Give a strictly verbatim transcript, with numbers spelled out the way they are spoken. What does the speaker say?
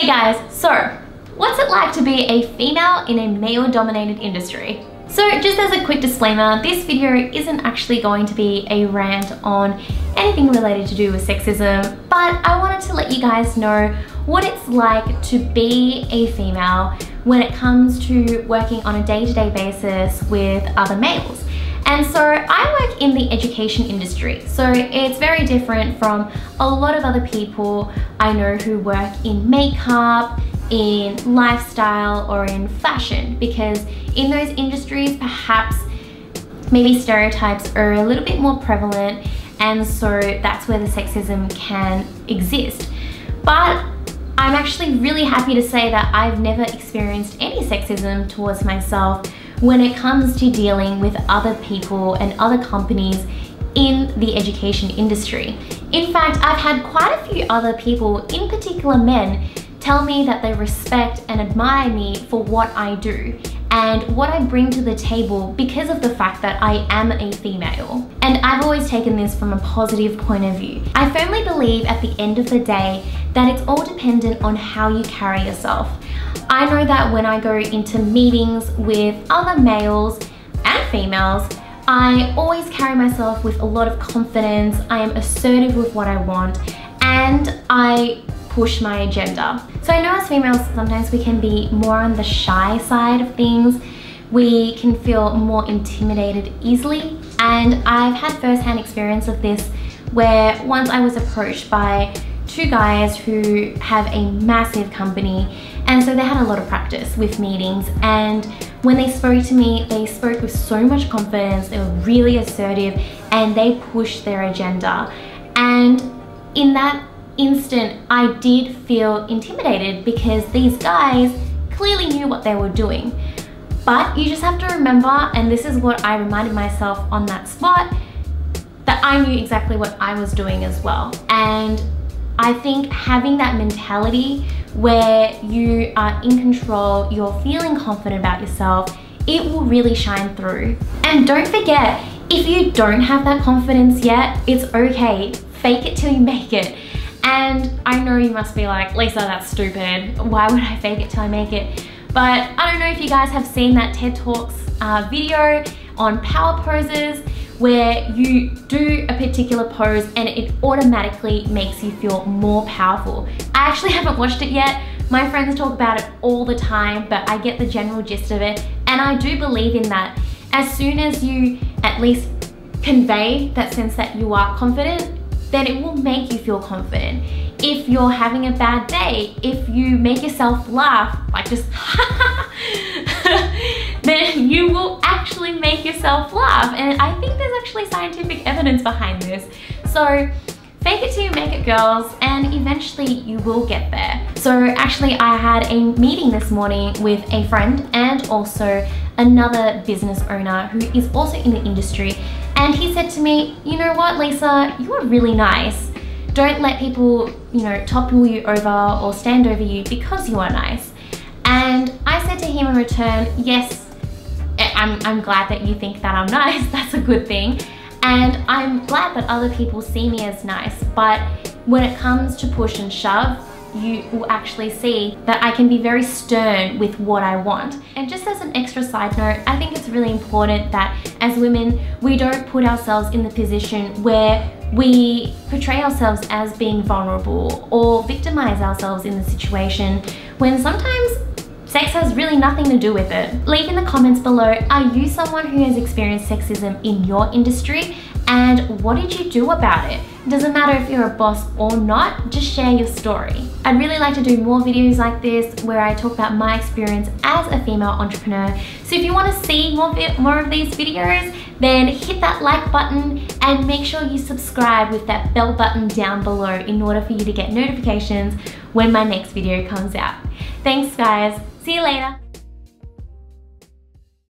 Hey guys, so what's it like to be a female in a male-dominated industry? So just as a quick disclaimer, this video isn't actually going to be a rant on anything related to do with sexism, but I wanted to let you guys know what it's like to be a female when it comes to working on a day-to-day basis with other males. And so I work in the education industry, so it's very different from a lot of other people I know who work in makeup, in lifestyle, or in fashion, because in those industries perhaps maybe stereotypes are a little bit more prevalent, and so that's where the sexism can exist. But I'm actually really happy to say that I've never experienced any sexism towards myself when it comes to dealing with other people and other companies in the education industry. In fact, I've had quite a few other people, in particular men, tell me that they respect and admire me for what I do and what I bring to the table because of the fact that I am a female. And I've always taken this from a positive point of view. I firmly believe at the end of the day that it's all dependent on how you carry yourself. I know that when I go into meetings with other males and females, I always carry myself with a lot of confidence. I am assertive with what I want and I push my agenda. So I know as females, sometimes we can be more on the shy side of things. We can feel more intimidated easily. And I've had first-hand experience of this where once I was approached by two guys who have a massive company, and so they had a lot of practice with meetings, and when they spoke to me, they spoke with so much confidence, they were really assertive, and they pushed their agenda. And in that instant, I did feel intimidated because these guys clearly knew what they were doing. But you just have to remember, and this is what I reminded myself on that spot, that I knew exactly what I was doing as well. And I think having that mentality where you are in control, you're feeling confident about yourself, it will really shine through. And don't forget, if you don't have that confidence yet, it's okay. Fake it till you make it. And I know you must be like, Lisa, that's stupid. Why would I fake it till I make it? But I don't know if you guys have seen that TED Talks uh, video on power poses, where you do a particular pose and it automatically makes you feel more powerful. I actually haven't watched it yet. My friends talk about it all the time, but I get the general gist of it. And I do believe in that. As soon as you at least convey that sense that you are confident, then it will make you feel confident. If you're having a bad day, if you make yourself laugh, like just then you will actually make yourself laugh. And I think there's actually scientific evidence behind this. So fake it till you make it, girls, and eventually you will get there. So actually I had a meeting this morning with a friend and also another business owner who is also in the industry. And he said to me, you know what, Lisa, you are really nice. Don't let people, you know, topple you over or stand over you because you are nice. And I said to him in return, yes, I'm, I'm glad that you think that I'm nice. That's a good thing. And I'm glad that other people see me as nice. But when it comes to push and shove, you will actually see that I can be very stern with what I want. And just as an extra side note, I think it's really important that as women, we don't put ourselves in the position where we portray ourselves as being vulnerable or victimize ourselves in the situation when sometimes sex has really nothing to do with it. Leave in the comments below, are you someone who has experienced sexism in your industry? And what did you do about it? Doesn't matter if you're a boss or not, just share your story. I'd really like to do more videos like this where I talk about my experience as a female entrepreneur. So if you want to see more, more of these videos, then hit that like button and make sure you subscribe with that bell button down below in order for you to get notifications when my next video comes out. Thanks guys, see you later.